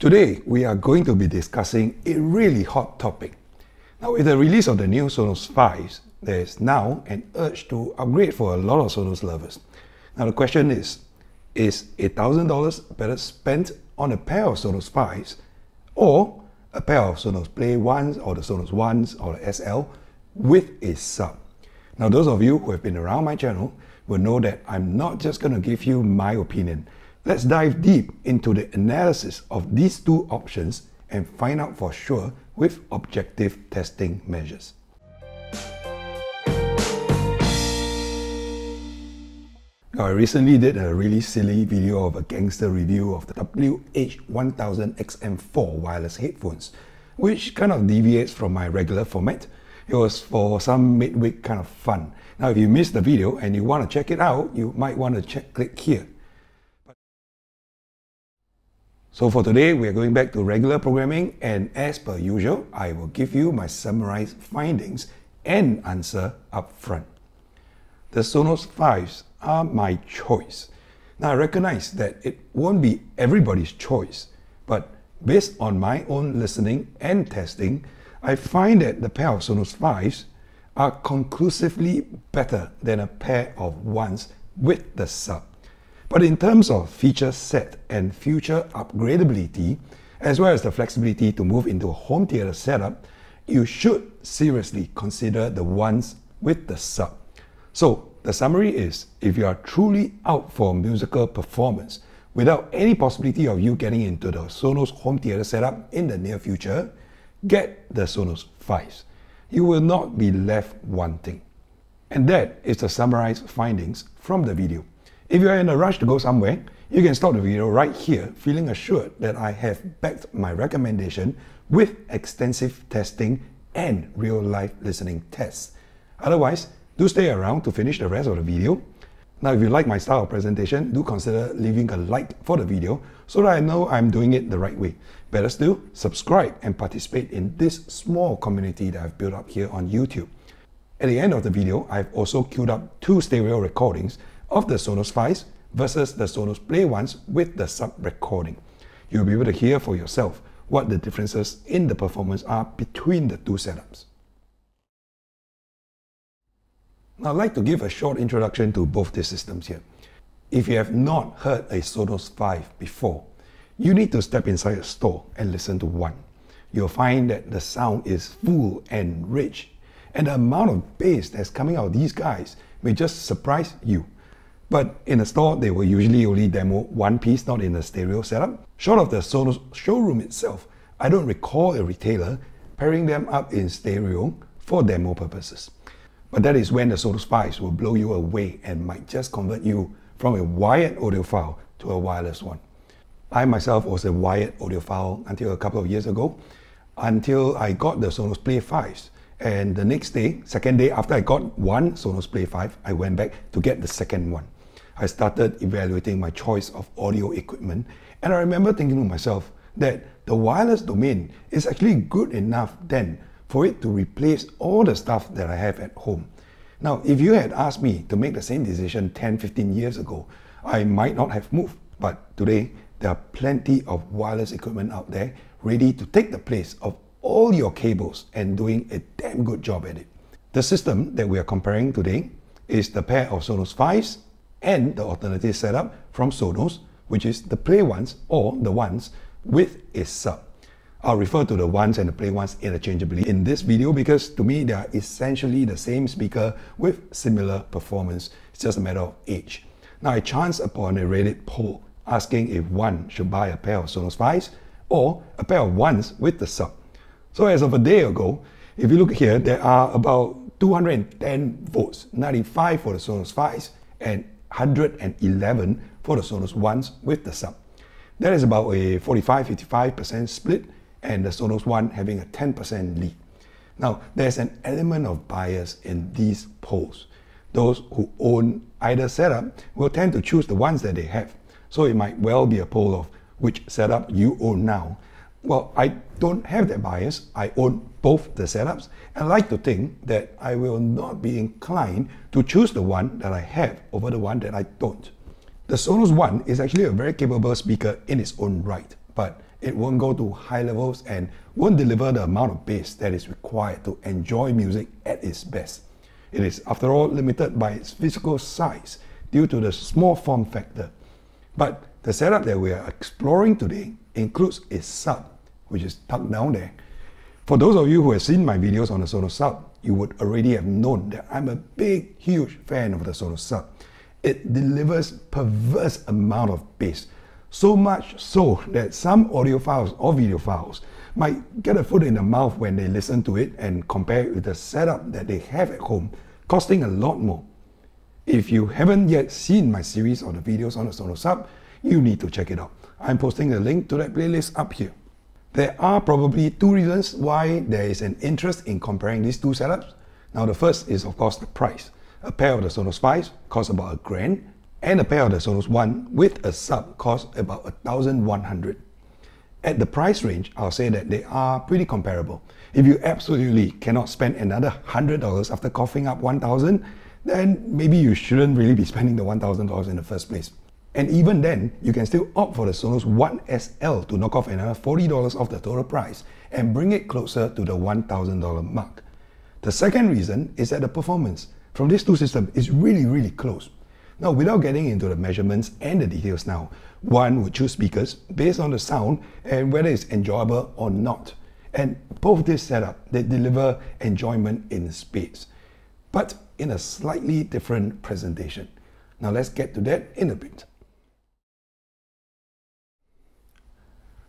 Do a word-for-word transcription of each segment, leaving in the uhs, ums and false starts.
Today, we are going to be discussing a really hot topic. Now, with the release of the new Sonos fives, there is now an urge to upgrade for a lot of Sonos lovers. Now, the question is, is one thousand dollars better spent on a pair of Sonos fives or a pair of Sonos Play ones or the Sonos ones or the S L with a sub? Now, those of you who have been around my channel will know that I'm not just going to give you my opinion. Let's dive deep into the analysis of these two options and find out for sure with objective testing measures. Now, I recently did a really silly video of a gangster review of the W H one thousand X M four wireless headphones, which kind of deviates from my regular format. It was for some midweek kind of fun. Now, if you missed the video and you want to check it out, you might want to check, click here. So for today, we are going back to regular programming, and as per usual, I will give you my summarized findings and answer up front. The Sonos fives are my choice. Now, I recognize that it won't be everybody's choice, but based on my own listening and testing, I find that the pair of Sonos fives are conclusively better than a pair of ones with the sub. But in terms of feature set and future upgradability, as well as the flexibility to move into a home theater setup, you should seriously consider the ones with the sub. So the summary is, if you are truly out for musical performance without any possibility of you getting into the Sonos home theater setup in the near future, get the Sonos fives. You will not be left wanting. And that is the summarized findings from the video. If you are in a rush to go somewhere, you can stop the video right here, feeling assured that I have backed my recommendation with extensive testing and real-life listening tests. Otherwise, do stay around to finish the rest of the video. Now, if you like my style of presentation, do consider leaving a like for the video so that I know I'm doing it the right way. Better still, subscribe and participate in this small community that I've built up here on YouTube. At the end of the video, I've also queued up two stereo recordings of the Sonos fives versus the Sonos Play ones with the sub recording. You'll be able to hear for yourself what the differences in the performance are between the two setups. Now, I'd like to give a short introduction to both these systems here. If you have not heard a Sonos five before, you need to step inside a store and listen to one. You'll find that the sound is full and rich, and the amount of bass that's coming out of these guys may just surprise you. But in a store, they will usually only demo one piece, not in a stereo setup. Short of the Sonos showroom itself, I don't recall a retailer pairing them up in stereo for demo purposes. But that is when the Sonos fives will blow you away and might just convert you from a wired audiophile to a wireless one. I myself was a wired audiophile until a couple of years ago, until I got the Sonos Play fives. And the next day, second day after I got one Sonos Play five, I went back to get the second one. I started evaluating my choice of audio equipment, and I remember thinking to myself that the wireless domain is actually good enough then for it to replace all the stuff that I have at home. Now, if you had asked me to make the same decision ten, fifteen years ago, I might not have moved. But today, there are plenty of wireless equipment out there ready to take the place of all your cables and doing a damn good job at it. The system that we are comparing today is the pair of Sonos fives and the alternative setup from Sonos, which is the Play ones or the ones with a sub. I'll refer to the ones and the Play ones interchangeably in this video because to me they are essentially the same speaker with similar performance. It's just a matter of age. Now, I chanced upon a Reddit poll asking if one should buy a pair of Sonos fives or a pair of ones with the sub. So as of a day ago, if you look here, there are about two hundred ten votes, ninety-five for the Sonos fives and one hundred eleven for the Sonos ones with the sub. That is about a forty-five fifty-five percent split, and the Sonos One having a ten percent lead. Now, there's an element of bias in these polls. Those who own either setup will tend to choose the ones that they have. So it might well be a poll of which setup you own now. Well, I don't have that bias. I own both the setups, and I like to think that I will not be inclined to choose the one that I have over the one that I don't. The Sonos One is actually a very capable speaker in its own right, but it won't go to high levels and won't deliver the amount of bass that is required to enjoy music at its best. It is, after all, limited by its physical size due to the small form factor. But the setup that we are exploring today includes a sub, which is tucked down there. For those of you who have seen my videos on the Sonos Sub, you would already have known that I'm a big, huge fan of the Sonos Sub. It delivers perverse amount of bass, so much so that some audiophiles or videophiles might get a foot in the mouth when they listen to it and compare it with the setup that they have at home, costing a lot more. If you haven't yet seen my series or the videos on the Sonos Sub, you need to check it out. I'm posting the link to that playlist up here. There are probably two reasons why there is an interest in comparing these two setups. Now the first is of course the price. A pair of the Sonos fives costs about a grand, and a pair of the Sonos One with a sub costs about one thousand one hundred dollars. At the price range, I'll say that they are pretty comparable. If you absolutely cannot spend another one hundred dollars after coughing up one thousand dollars, then maybe you shouldn't really be spending the one thousand dollars in the first place. And even then, you can still opt for the Sonos One S L to knock off another forty dollars off the total price and bring it closer to the one thousand dollar mark. The second reason is that the performance from these two systems is really, really close. Now, without getting into the measurements and the details now, one would choose speakers based on the sound and whether it's enjoyable or not. And both this setup, they deliver enjoyment in spades, but in a slightly different presentation. Now let's get to that in a bit.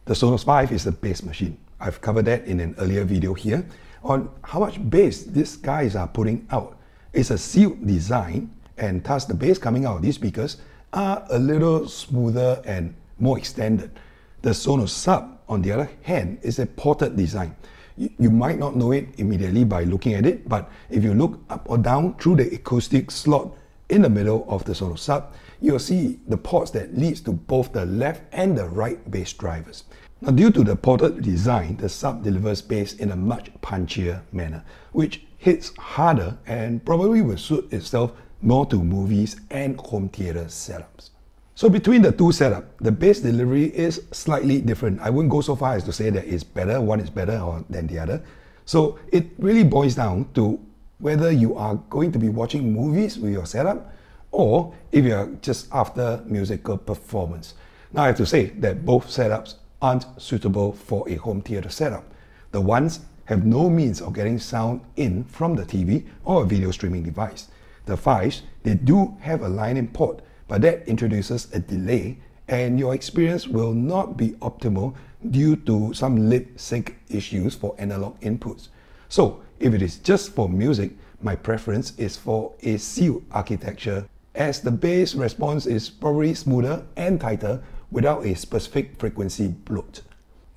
The Sonos five is a bass machine. I've covered that in an earlier video here on how much bass these guys are putting out. It's a sealed design, and thus the bass coming out of these speakers are a little smoother and more extended. The Sonos Sub, on the other hand, is a ported design. You, you might not know it immediately by looking at it, but if you look up or down through the acoustic slot in the middle of the Sonos Sub, you'll see the ports that leads to both the left and the right bass drivers. Now, due to the ported design, the Sub delivers bass in a much punchier manner, which hits harder and probably will suit itself more to movies and home theater setups. So between the two setups, the bass delivery is slightly different. I wouldn't go so far as to say that it's better, one is better or, than the other. So it really boils down to whether you are going to be watching movies with your setup or if you're just after musical performance. Now I have to say that both setups aren't suitable for a home theater setup. The ones have no means of getting sound in from the T V or a video streaming device. The Fives, they do have a line-in port, but that introduces a delay and your experience will not be optimal due to some lip sync issues for analog inputs. So if it is just for music, my preference is for a sealed architecture, as the bass response is probably smoother and tighter without a specific frequency bloat.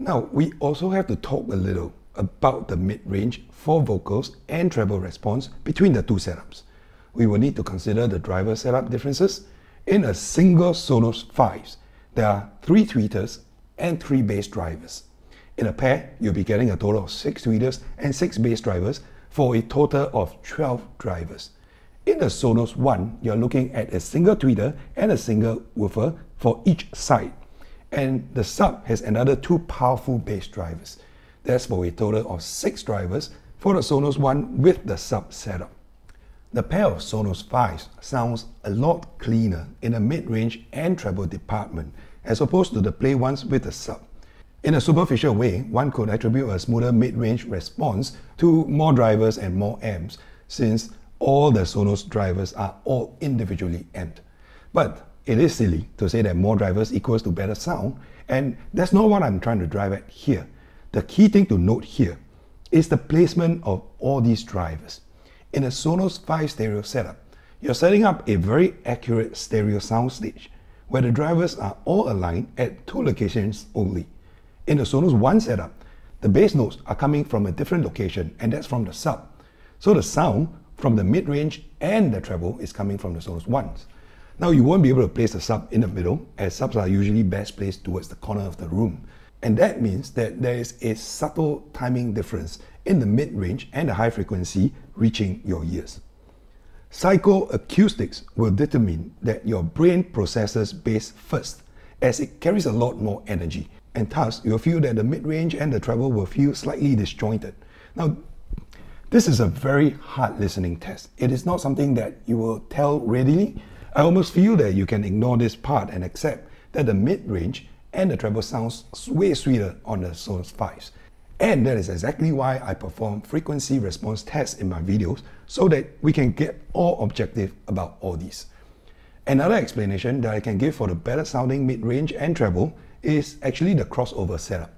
Now we also have to talk a little about the mid-range for vocals and treble response between the two setups. We will need to consider the driver setup differences. In a single Sonos fives, there are three tweeters and three bass drivers. In a pair, you'll be getting a total of six tweeters and six bass drivers for a total of twelve drivers. In the Sonos One, you're looking at a single tweeter and a single woofer for each side. And the Sub has another two powerful bass drivers. That's for a total of six drivers for the Sonos One with the Sub setup. The pair of Sonos fives sounds a lot cleaner in the mid-range and treble department as opposed to the Play ones with the Sub. In a superficial way, one could attribute a smoother mid-range response to more drivers and more amps, since all the Sonos drivers are all individually amped. But it is silly to say that more drivers equals to better sound, and that's not what I'm trying to drive at here. The key thing to note here is the placement of all these drivers. In a Sonos five stereo setup, you're setting up a very accurate stereo soundstage where the drivers are all aligned at two locations only. In the Sonos One setup, the bass notes are coming from a different location, and that's from the Sub. So the sound from the mid-range and the treble is coming from the Sonos Ones. Now you won't be able to place the Sub in the middle, as Subs are usually best placed towards the corner of the room. And that means that there is a subtle timing difference in the mid-range and the high frequency reaching your ears. Psychoacoustics will determine that your brain processes bass first, as it carries a lot more energy. and thus you'll feel that the mid-range and the treble will feel slightly disjointed. Now, this is a very hard listening test. It is not something that you will tell readily. I almost feel that you can ignore this part and accept that the mid-range and the treble sounds way sweeter on the Sonos fives. And that is exactly why I perform frequency response tests in my videos, so that we can get all objective about all these. Another explanation that I can give for the better sounding mid-range and treble is actually the crossover setup.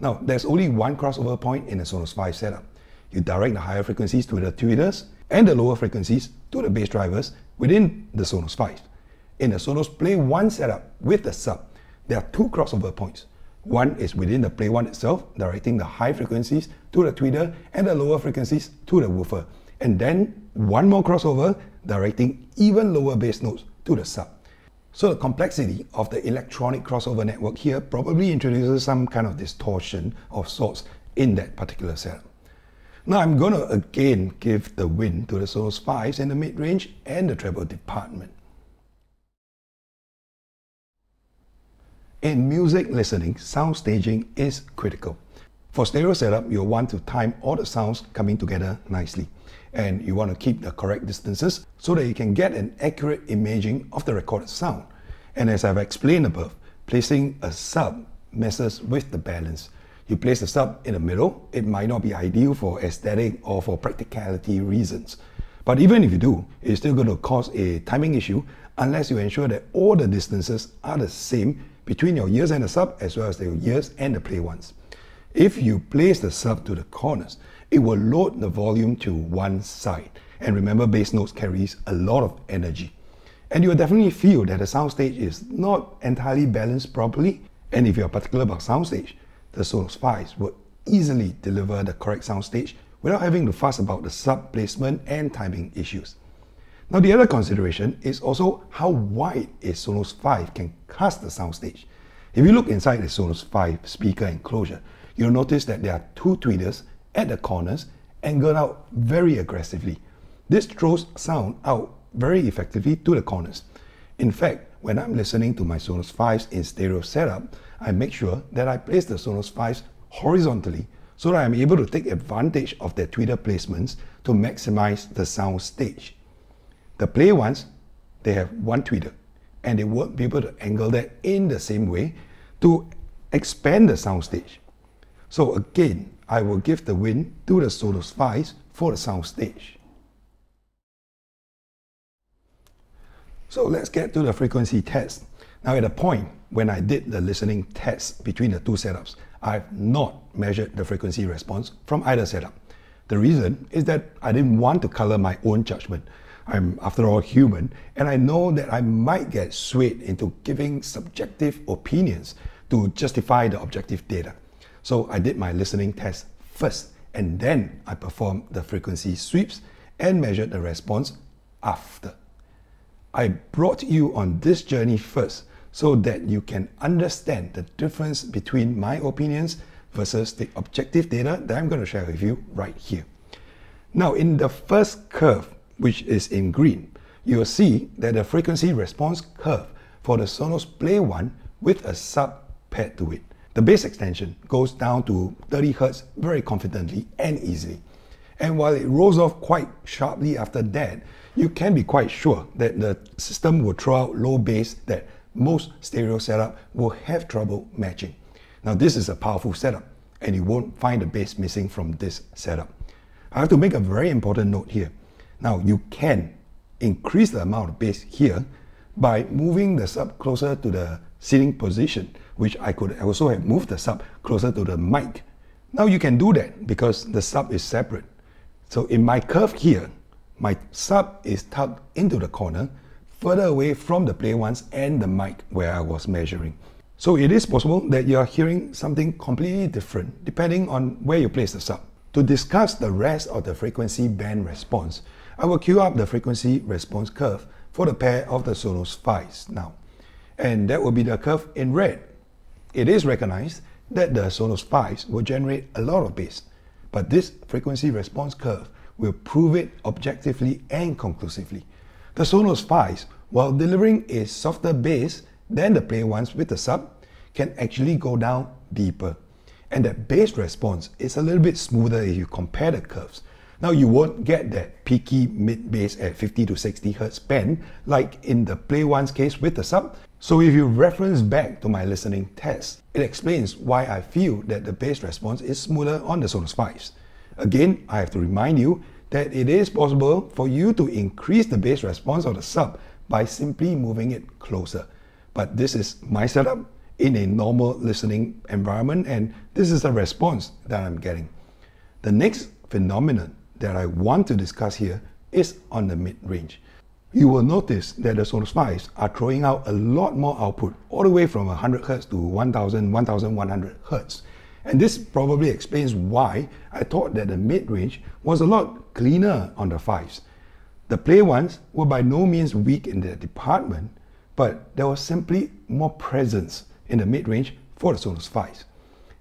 Now, there's only one crossover point in the Sonos five setup. You direct the higher frequencies to the tweeters and the lower frequencies to the bass drivers within the Sonos five. In the Sonos Play one setup with the sub, there are two crossover points. One is within the Play one itself, directing the high frequencies to the tweeter and the lower frequencies to the woofer. And then one more crossover, directing even lower bass notes to the sub. So the complexity of the electronic crossover network here probably introduces some kind of distortion of sorts in that particular setup. Now I'm going to again give the win to the Sonos fives in the mid-range and the treble department. In music listening, sound staging is critical. For stereo setup, you'll want to time all the sounds coming together nicely, and you want to keep the correct distances so that you can get an accurate imaging of the recorded sound. And as I've explained above, placing a sub messes with the balance. You place the sub in the middle, it might not be ideal for aesthetic or for practicality reasons. But even if you do, it's still going to cause a timing issue unless you ensure that all the distances are the same between your ears and the sub, as well as your ears and the play ones. If you place the sub to the corners, it will load the volume to one side. And remember, bass notes carries a lot of energy. And you'll definitely feel that the soundstage is not entirely balanced properly. And if you're particular about soundstage, the Sonos fives will easily deliver the correct soundstage without having to fuss about the sub placement and timing issues. Now, the other consideration is also how wide a Sonos five can cast the soundstage. If you look inside the Sonos five speaker enclosure, you'll notice that there are two tweeters at the corners angled out very aggressively. This throws sound out very effectively to the corners. In fact, when I'm listening to my Sonos fives in stereo setup, I make sure that I place the Sonos fives horizontally so that I'm able to take advantage of their tweeter placements to maximize the soundstage. The play ones, they have one tweeter, and they won't be able to angle that in the same way to expand the soundstage. So again, I will give the win to the Sonos fives for the soundstage. So let's get to the frequency test. Now, at a point when I did the listening test between the two setups, I've not measured the frequency response from either setup. The reason is that I didn't want to color my own judgment. I'm, after all, human, and I know that I might get swayed into giving subjective opinions to justify the objective data. So I did my listening test first, and then I performed the frequency sweeps and measured the response after. I brought you on this journey first so that you can understand the difference between my opinions versus the objective data that I'm going to share with you right here. Now, in the first curve, which is in green, you'll see that the frequency response curve for the Sonos Play one with a sub paired to it. The bass extension goes down to thirty hertz very confidently and easily. And while it rolls off quite sharply after that, you can be quite sure that the system will throw out low bass that most stereo setup will have trouble matching. Now, this is a powerful setup, and you won't find the bass missing from this setup. I have to make a very important note here. Now, you can increase the amount of bass here by moving the sub closer to the sitting position, which I could also have moved the sub closer to the mic. Now, you can do that because the sub is separate. So in my curve here, my sub is tucked into the corner, further away from the play ones and the mic where I was measuring. So it is possible that you are hearing something completely different depending on where you place the sub. To discuss the rest of the frequency band response, I will queue up the frequency response curve for the pair of the Sonos fives now. And that will be the curve in red. It is recognized that the Sonos fives will generate a lot of bass, but this frequency response curve will prove it objectively and conclusively. The Sonos fives, while delivering a softer bass than the play ones with the sub, can actually go down deeper. And that bass response is a little bit smoother if you compare the curves. Now you won't get that peaky mid-bass at fifty to sixty hertz band like in the Play one's case with the sub. So if you reference back to my listening test, it explains why I feel that the bass response is smoother on the Sonos fives. Again, I have to remind you that it is possible for you to increase the bass response of the sub by simply moving it closer. But this is my setup in a normal listening environment, and this is the response that I'm getting. The next phenomenon that I want to discuss here is on the mid-range. You will notice that the Sonos fives are throwing out a lot more output, all the way from one hundred hertz to one thousand, eleven hundred hertz. And this probably explains why I thought that the mid-range was a lot cleaner on the Fives. The Play ones were by no means weak in their department, but there was simply more presence in the mid-range for the Sonos fives.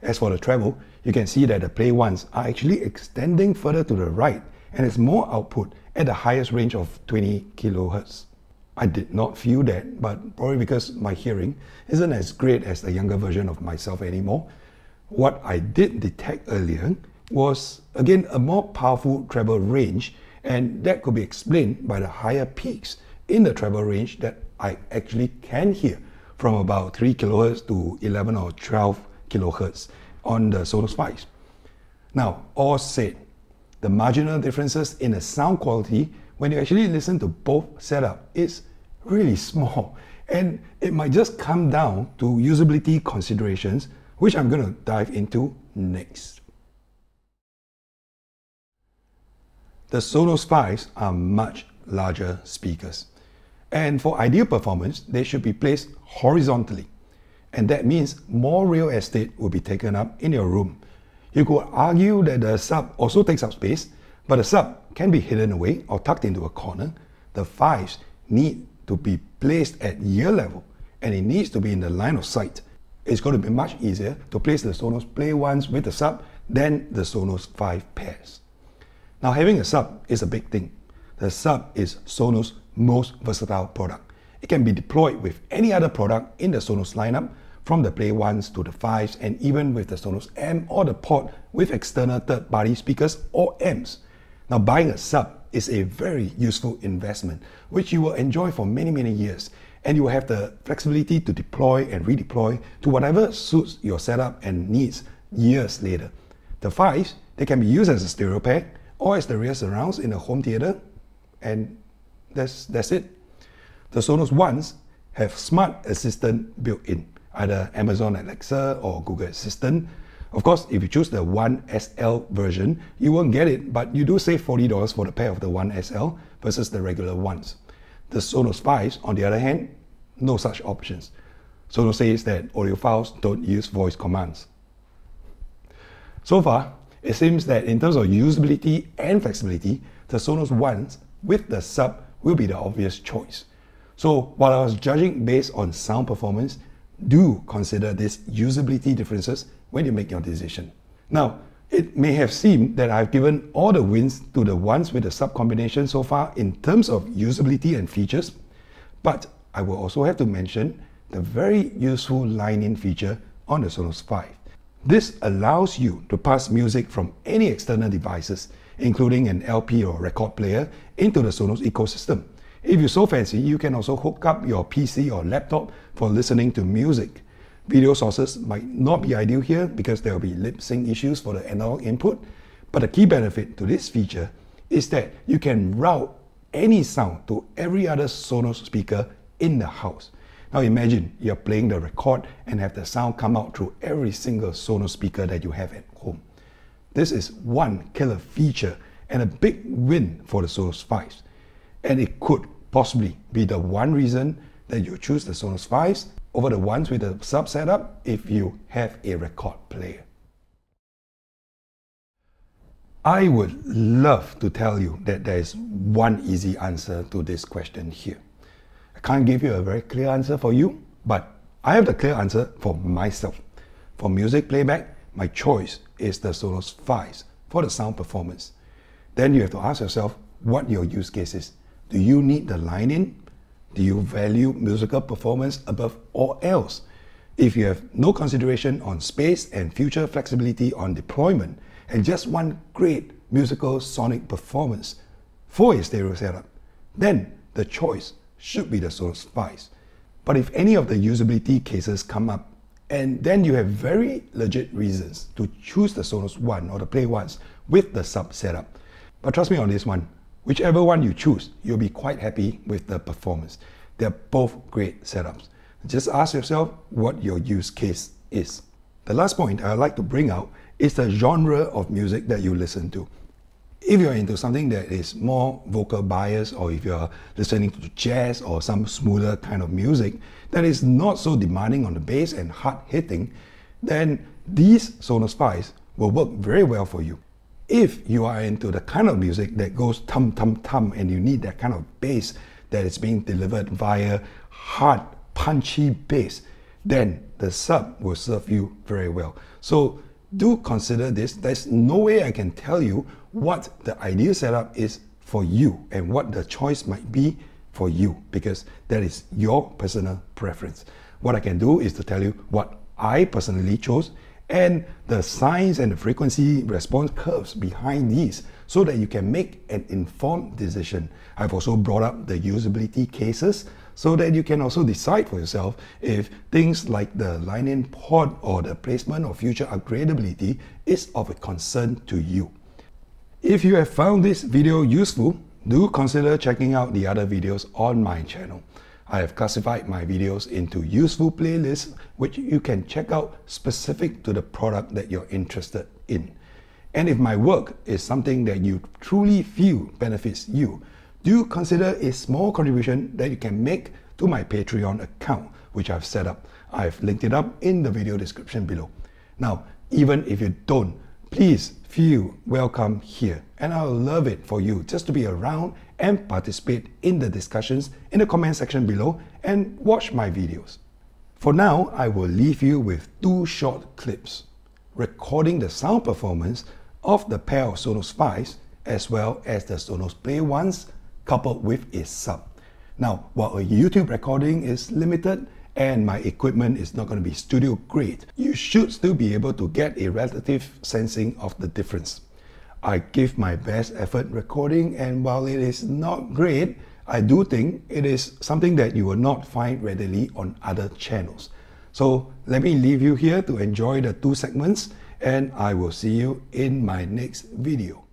As for the treble, you can see that the Play ones are actually extending further to the right and has more output at the highest range of twenty kilohertz. I did not feel that, but probably because my hearing isn't as great as the younger version of myself anymore. What I did detect earlier was, again, a more powerful treble range, and that could be explained by the higher peaks in the treble range that I actually can hear from about three kilohertz to eleven or twelve kilohertz on the Sonos fives. Now, all said, the marginal differences in the sound quality when you actually listen to both setup is really small, and it might just come down to usability considerations, which I'm going to dive into next. The Sonos fives are much larger speakers, and for ideal performance, they should be placed horizontally. And that means more real estate will be taken up in your room. You could argue that the sub also takes up space, but the sub can be hidden away or tucked into a corner. The Fives need to be placed at ear level, and it needs to be in the line of sight. It's going to be much easier to place the Sonos Play ones with the sub than the Sonos five pairs. Now, having a sub is a big thing. The sub is Sonos' most versatile product. It can be deployed with any other product in the Sonos lineup, from the Play ones to the Fives, and even with the Sonos amp or the Pod with external third-party speakers or amps. Now, buying a sub is a very useful investment, which you will enjoy for many, many years, and you will have the flexibility to deploy and redeploy to whatever suits your setup and needs years later. The Fives, they can be used as a stereo pair or as the rear surrounds in a home theater, and that's, that's it. The Sonos Ones have smart assistant built in, either Amazon Alexa or Google Assistant. Of course, if you choose the One S L version, you won't get it, but you do save forty dollars for the pair of the One S L versus the regular ones. The Sonos fives, on the other hand, no such options. Sonos says that audiophiles don't use voice commands. So far, it seems that in terms of usability and flexibility, the Sonos Ones with the sub will be the obvious choice. So while I was judging based on sound performance, do consider these usability differences when you make your decision. Now, it may have seemed that I've given all the wins to the ones with the sub combination so far in terms of usability and features, but I will also have to mention the very useful line-in feature on the Sonos five. This allows you to pass music from any external devices, including an L P or record player, into the Sonos ecosystem. If you so fancy, you can also hook up your P C or laptop for listening to music. Video sources might not be ideal here because there will be lip sync issues for the analog input, but the key benefit to this feature is that you can route any sound to every other Sonos speaker in the house. Now imagine you're playing the record and have the sound come out through every single Sonos speaker that you have at home. This is one killer feature and a big win for the Sonos fives. And it could possibly be the one reason that you choose the Sonos fives over the ones with the sub setup if you have a record player. I would love to tell you that there is one easy answer to this question here. I can't give you a very clear answer for you, but I have the clear answer for myself. For music playback, my choice is the Sonos fives for the sound performance. Then you have to ask yourself what your use case is. Do you need the line-in? Do you value musical performance above all else? If you have no consideration on space and future flexibility on deployment and just want great musical sonic performance for a stereo setup, then the choice should be the Sonos five. But if any of the usability cases come up, and then you have very legit reasons to choose the Sonos One or the Play ones with the sub setup. But trust me on this one, whichever one you choose, you'll be quite happy with the performance. They're both great setups. Just ask yourself what your use case is. The last point I'd like to bring out is the genre of music that you listen to. If you're into something that is more vocal biased, or if you're listening to jazz or some smoother kind of music that is not so demanding on the bass and hard hitting, then these Sonos fives will work very well for you. If you are into the kind of music that goes thump thump thump and you need that kind of bass that is being delivered via hard punchy bass, then the sub will serve you very well. So do consider this. There's no way I can tell you what the ideal setup is for you and what the choice might be for you, because that is your personal preference. What I can do is to tell you what I personally chose and the science and the frequency response curves behind these so that you can make an informed decision. I've also brought up the usability cases so that you can also decide for yourself if things like the line-in port or the placement or future upgradability is of a concern to you. If you have found this video useful, do consider checking out the other videos on my channel. I have classified my videos into useful playlists which you can check out specific to the product that you're interested in. And if my work is something that you truly feel benefits you, do consider a small contribution that you can make to my Patreon account, which I've set up. I've linked it up in the video description below. Now, even if you don't, please feel welcome here, and I'll love it for you just to be around and participate in the discussions in the comment section below and watch my videos. For now, I will leave you with two short clips recording the sound performance of the pair of Sonos fives as well as the Sonos Play ones coupled with a sub. Now, while a YouTube recording is limited and my equipment is not going to be studio grade, you should still be able to get a relative sensing of the difference. I give my best effort recording, and while it is not great, I do think it is something that you will not find readily on other channels. So let me leave you here to enjoy the two segments, and I will see you in my next video.